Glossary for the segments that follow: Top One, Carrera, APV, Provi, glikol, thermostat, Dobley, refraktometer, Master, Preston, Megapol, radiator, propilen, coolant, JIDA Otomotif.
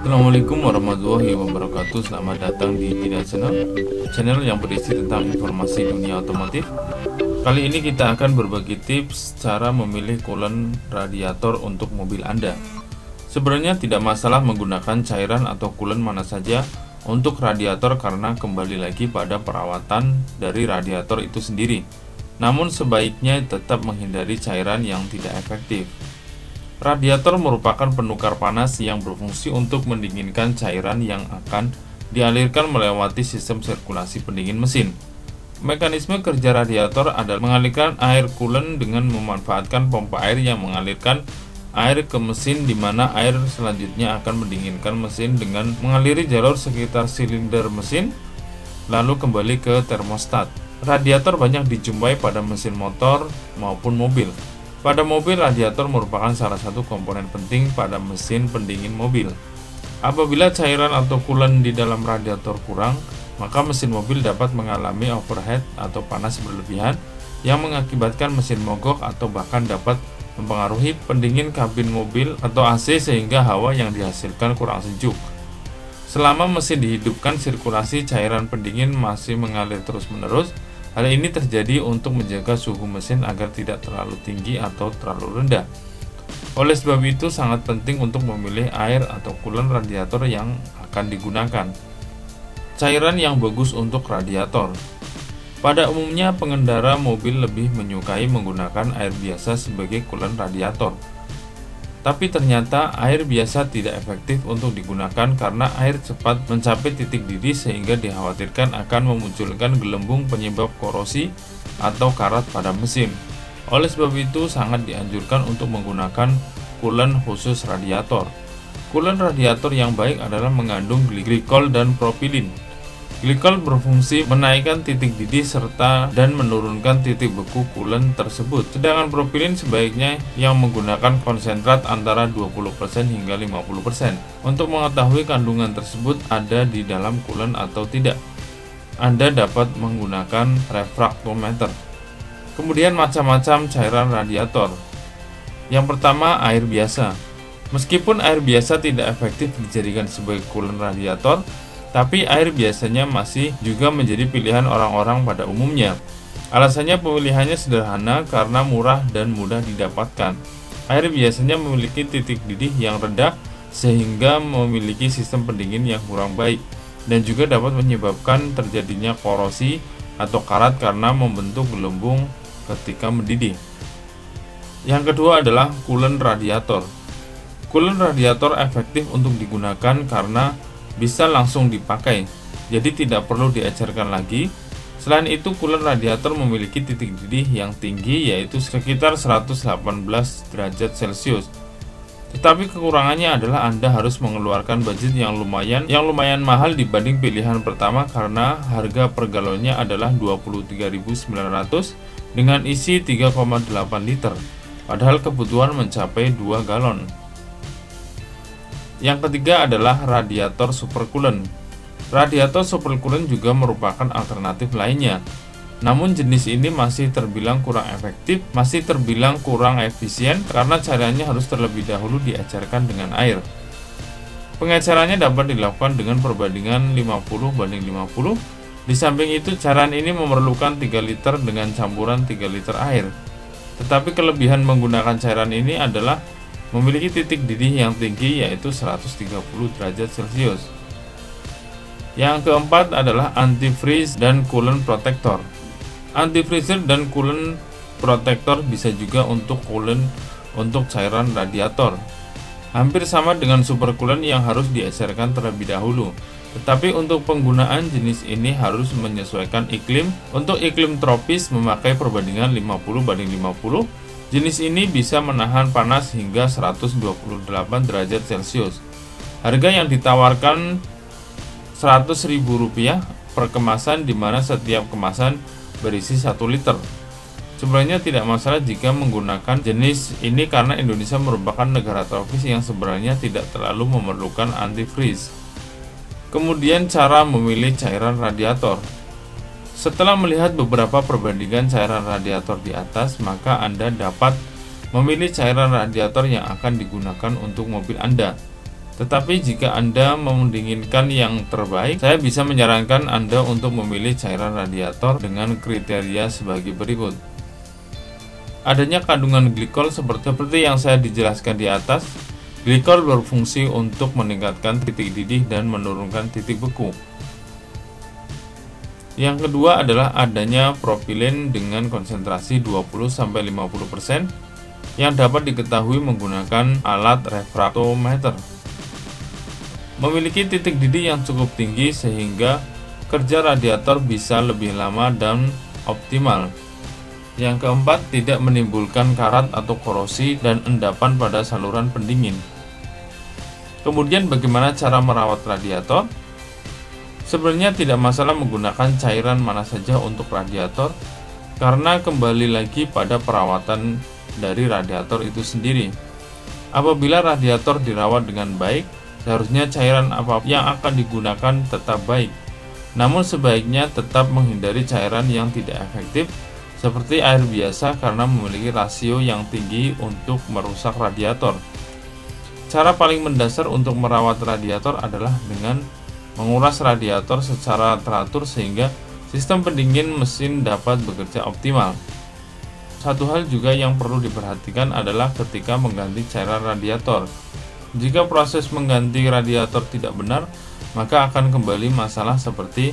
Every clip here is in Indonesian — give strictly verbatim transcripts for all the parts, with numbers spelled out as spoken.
Assalamualaikum warahmatullahi wabarakatuh. Selamat datang di JIDA Channel, channel yang berisi tentang informasi dunia otomotif. Kali ini kita akan berbagi tips cara memilih coolant radiator untuk mobil Anda. Sebenarnya tidak masalah menggunakan cairan atau coolant mana saja untuk radiator karena kembali lagi pada perawatan dari radiator itu sendiri. Namun sebaiknya tetap menghindari cairan yang tidak efektif. Radiator merupakan penukar panas yang berfungsi untuk mendinginkan cairan yang akan dialirkan melewati sistem sirkulasi pendingin mesin. Mekanisme kerja radiator adalah mengalirkan air coolant dengan memanfaatkan pompa air yang mengalirkan air ke mesin, di mana air selanjutnya akan mendinginkan mesin dengan mengaliri jalur sekitar silinder mesin, lalu kembali ke termostat. Radiator banyak dijumpai pada mesin motor maupun mobil. Pada mobil, radiator merupakan salah satu komponen penting pada mesin pendingin mobil. Apabila cairan atau coolant di dalam radiator kurang, maka mesin mobil dapat mengalami overheat atau panas berlebihan yang mengakibatkan mesin mogok atau bahkan dapat mempengaruhi pendingin kabin mobil atau A C sehingga hawa yang dihasilkan kurang sejuk. Selama mesin dihidupkan, sirkulasi cairan pendingin masih mengalir terus-menerus. Hal ini terjadi untuk menjaga suhu mesin agar tidak terlalu tinggi atau terlalu rendah. Oleh sebab itu, sangat penting untuk memilih air atau coolant radiator yang akan digunakan. Cairan yang bagus untuk radiator. Pada umumnya, pengendara mobil lebih menyukai menggunakan air biasa sebagai coolant radiator. Tapi ternyata air biasa tidak efektif untuk digunakan karena air cepat mencapai titik didih sehingga dikhawatirkan akan memunculkan gelembung penyebab korosi atau karat pada mesin. Oleh sebab itu, sangat dianjurkan untuk menggunakan coolant khusus radiator. Coolant radiator yang baik adalah mengandung glikol dan propilin. Glikol berfungsi menaikkan titik didih serta dan menurunkan titik beku coolant tersebut. Sedangkan propilin sebaiknya yang menggunakan konsentrat antara dua puluh persen hingga lima puluh persen. Untuk mengetahui kandungan tersebut ada di dalam coolant atau tidak, Anda dapat menggunakan refraktometer. Kemudian macam-macam cairan radiator. Yang pertama, air biasa. Meskipun air biasa tidak efektif dijadikan sebagai coolant radiator, tapi air biasanya masih juga menjadi pilihan orang-orang pada umumnya. Alasannya pemilihannya sederhana karena murah dan mudah didapatkan. Air biasanya memiliki titik didih yang rendah sehingga memiliki sistem pendingin yang kurang baik dan juga dapat menyebabkan terjadinya korosi atau karat karena membentuk gelembung ketika mendidih. Yang kedua adalah coolant radiator. Coolant radiator efektif untuk digunakan karena bisa langsung dipakai, jadi tidak perlu diecerkan lagi. Selain itu, coolant radiator memiliki titik didih yang tinggi, yaitu sekitar seratus delapan belas derajat Celcius. Tetapi kekurangannya adalah Anda harus mengeluarkan budget yang lumayan yang lumayan mahal dibanding pilihan pertama karena harga per galonnya adalah dua puluh tiga ribu sembilan ratus dengan isi tiga koma delapan liter, padahal kebutuhan mencapai dua galon. Yang ketiga adalah radiator supercoolant. Radiator supercoolant juga merupakan alternatif lainnya. Namun jenis ini masih terbilang kurang efektif, masih terbilang kurang efisien karena caranya harus terlebih dahulu diecerkan dengan air. Pengecarannya dapat dilakukan dengan perbandingan lima puluh banding lima puluh. Di samping itu, cairan ini memerlukan tiga liter dengan campuran tiga liter air. Tetapi kelebihan menggunakan cairan ini adalah memiliki titik didih yang tinggi, yaitu seratus tiga puluh derajat Celcius. Yang keempat adalah antifreeze dan coolant protector. Antifreezer dan coolant protector bisa juga untuk coolant untuk cairan radiator. Hampir sama dengan supercoolant yang harus diecerkan terlebih dahulu. Tetapi untuk penggunaan jenis ini harus menyesuaikan iklim. Untuk iklim tropis memakai perbandingan lima puluh banding lima puluh. Jenis ini bisa menahan panas hingga seratus dua puluh delapan derajat Celcius. Harga yang ditawarkan seratus ribu rupiah per kemasan, di mana setiap kemasan berisi satu liter. Sebenarnya tidak masalah jika menggunakan jenis ini karena Indonesia merupakan negara tropis yang sebenarnya tidak terlalu memerlukan antifreeze. Kemudian cara memilih cairan radiator. Setelah melihat beberapa perbandingan cairan radiator di atas, maka Anda dapat memilih cairan radiator yang akan digunakan untuk mobil Anda. Tetapi jika Anda mendinginkan yang terbaik, saya bisa menyarankan Anda untuk memilih cairan radiator dengan kriteria sebagai berikut. Adanya kandungan glikol seperti, seperti yang saya dijelaskan di atas. Glikol berfungsi untuk meningkatkan titik didih dan menurunkan titik beku. Yang kedua adalah adanya propilen dengan konsentrasi dua puluh sampai lima puluh persen yang dapat diketahui menggunakan alat refraktometer. Memiliki titik didih yang cukup tinggi sehingga kerja radiator bisa lebih lama dan optimal. Yang keempat, tidak menimbulkan karat atau korosi dan endapan pada saluran pendingin. Kemudian bagaimana cara merawat radiator? Sebenarnya tidak masalah menggunakan cairan mana saja untuk radiator, karena kembali lagi pada perawatan dari radiator itu sendiri. Apabila radiator dirawat dengan baik, seharusnya cairan apapun yang akan digunakan tetap baik. Namun sebaiknya tetap menghindari cairan yang tidak efektif seperti air biasa karena memiliki rasio yang tinggi untuk merusak radiator. Cara paling mendasar untuk merawat radiator adalah dengan menguras radiator secara teratur sehingga sistem pendingin mesin dapat bekerja optimal. Satu hal juga yang perlu diperhatikan adalah ketika mengganti cairan radiator. Jika proses mengganti radiator tidak benar, maka akan kembali masalah seperti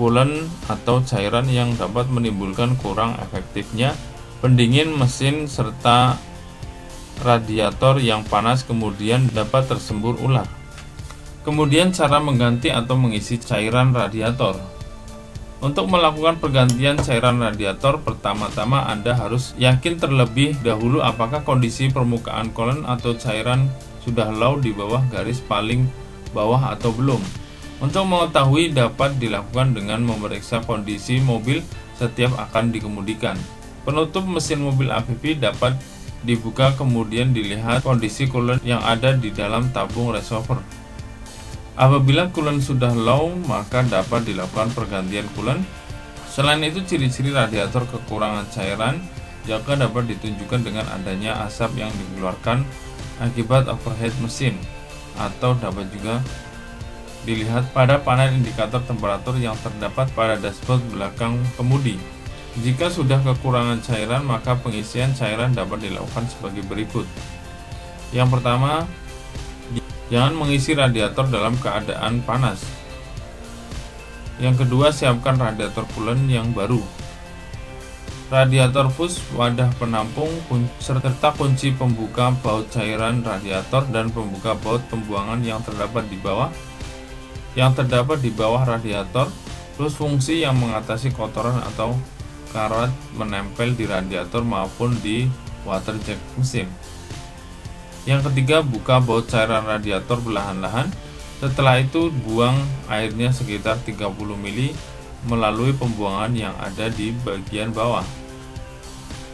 coolant atau cairan yang dapat menimbulkan kurang efektifnya pendingin mesin serta radiator yang panas kemudian dapat tersembur ular. Kemudian cara mengganti atau mengisi cairan radiator. Untuk melakukan pergantian cairan radiator, pertama-tama Anda harus yakin terlebih dahulu apakah kondisi permukaan coolant atau cairan sudah low di bawah garis paling bawah atau belum. Untuk mengetahui dapat dilakukan dengan memeriksa kondisi mobil setiap akan dikemudikan. Penutup mesin mobil A P V dapat dibuka kemudian dilihat kondisi coolant yang ada di dalam tabung reservoir. Apabila coolant sudah low, maka dapat dilakukan pergantian coolant. Selain itu, ciri-ciri radiator kekurangan cairan juga dapat ditunjukkan dengan adanya asap yang dikeluarkan akibat overheat mesin, atau dapat juga dilihat pada panel indikator temperatur yang terdapat pada dashboard belakang kemudi. Jika sudah kekurangan cairan, maka pengisian cairan dapat dilakukan sebagai berikut. Yang pertama, jangan mengisi radiator dalam keadaan panas. Yang kedua, siapkan radiator coolant yang baru, radiator fus, wadah penampung, serta kunci pembuka baut cairan radiator dan pembuka baut pembuangan yang terdapat di bawah yang terdapat di bawah radiator, plus fungsi yang mengatasi kotoran atau karat menempel di radiator maupun di water jet mesin. Yang ketiga, buka baut cairan radiator perlahan-lahan. Setelah itu, buang airnya sekitar tiga puluh mili liter melalui pembuangan yang ada di bagian bawah.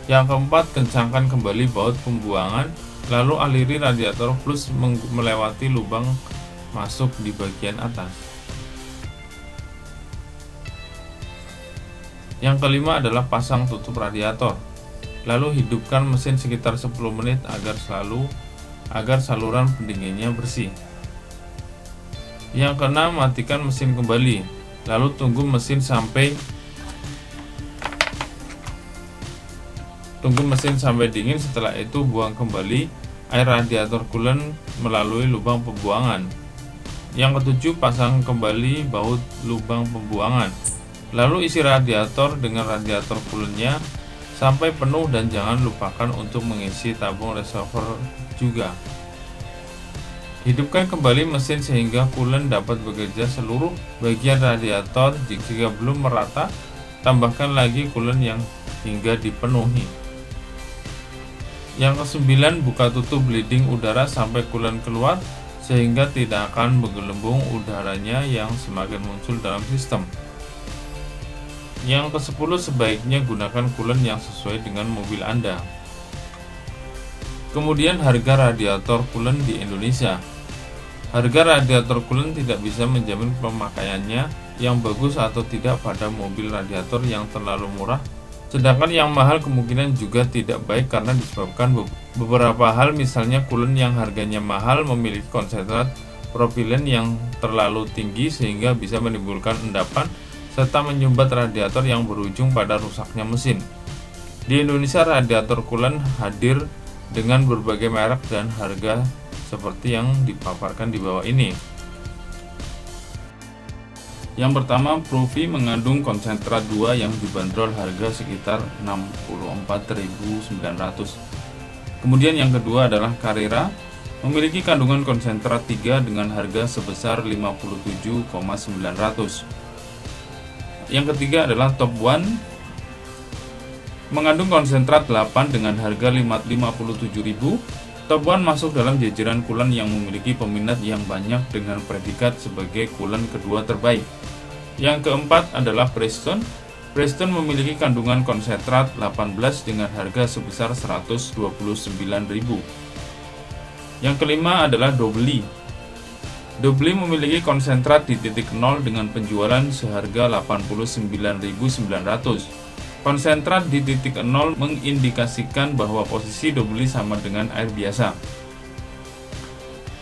Yang keempat, kencangkan kembali baut pembuangan, lalu aliri radiator flus melewati lubang masuk di bagian atas. Yang kelima adalah pasang tutup radiator, lalu hidupkan mesin sekitar sepuluh menit agar selalu agar saluran pendinginnya bersih. Yang keenam, matikan mesin kembali, lalu tunggu mesin sampai tunggu mesin sampai dingin. Setelah itu, buang kembali air radiator coolant melalui lubang pembuangan. Yang ketujuh, pasang kembali baut lubang pembuangan, lalu isi radiator dengan radiator coolantnya sampai penuh, dan jangan lupakan untuk mengisi tabung reservoir juga. Hidupkan kembali mesin sehingga coolant dapat bekerja seluruh bagian radiator. Jika belum merata, tambahkan lagi coolant yang hingga dipenuhi. Yang kesembilan, buka tutup bleeding udara sampai coolant keluar sehingga tidak akan menggelembung udaranya yang semakin muncul dalam sistem. Yang kesepuluh, sebaiknya gunakan coolant yang sesuai dengan mobil Anda. Kemudian, harga radiator coolant di Indonesia. Harga radiator coolant tidak bisa menjamin pemakaiannya yang bagus atau tidak pada mobil radiator yang terlalu murah Sedangkan yang mahal kemungkinan juga tidak baik karena disebabkan beberapa hal, misalnya coolant yang harganya mahal memiliki konsentrat propilen yang terlalu tinggi sehingga bisa menimbulkan endapan serta menyumbat radiator yang berujung pada rusaknya mesin. Di Indonesia radiator coolant hadir dengan berbagai merek dan harga seperti yang dipaparkan di bawah ini. Yang pertama, Provi mengandung konsentrat dua yang dibanderol harga sekitar enam puluh empat ribu sembilan ratus. Kemudian yang kedua adalah Carrera, memiliki kandungan konsentrat tiga dengan harga sebesar lima puluh tujuh ribu sembilan ratus. Yang ketiga adalah Top One, mengandung konsentrat delapan dengan harga lima puluh tujuh ribu. Top One masuk dalam jajaran coolant yang memiliki peminat yang banyak dengan predikat sebagai coolant kedua terbaik. Yang keempat adalah Preston. Preston memiliki kandungan konsentrat delapan belas dengan harga sebesar seratus dua puluh sembilan ribu. Yang kelima adalah Dobley. Dobley memiliki konsentrat di titik nol dengan penjualan seharga delapan puluh sembilan ribu sembilan ratus. Konsentrat di titik nol mengindikasikan bahwa posisi Dobley sama dengan air biasa.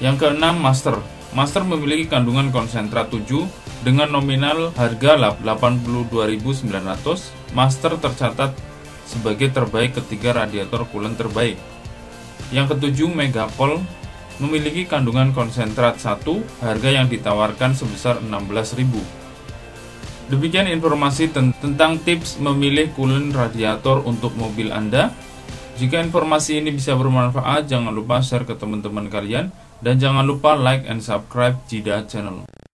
Yang keenam, Master. Master memiliki kandungan konsentrat tujuh dengan nominal harga delapan puluh dua ribu sembilan ratus. Master tercatat sebagai terbaik ketiga radiator coolant terbaik. Yang ketujuh, Megapol memiliki kandungan konsentrat satu, harga yang ditawarkan sebesar enam belas ribu. Demikian informasi tentang tips memilih coolant radiator untuk mobil Anda. Jika informasi ini bisa bermanfaat, jangan lupa share ke teman-teman kalian. Dan jangan lupa like and subscribe JIDA channel.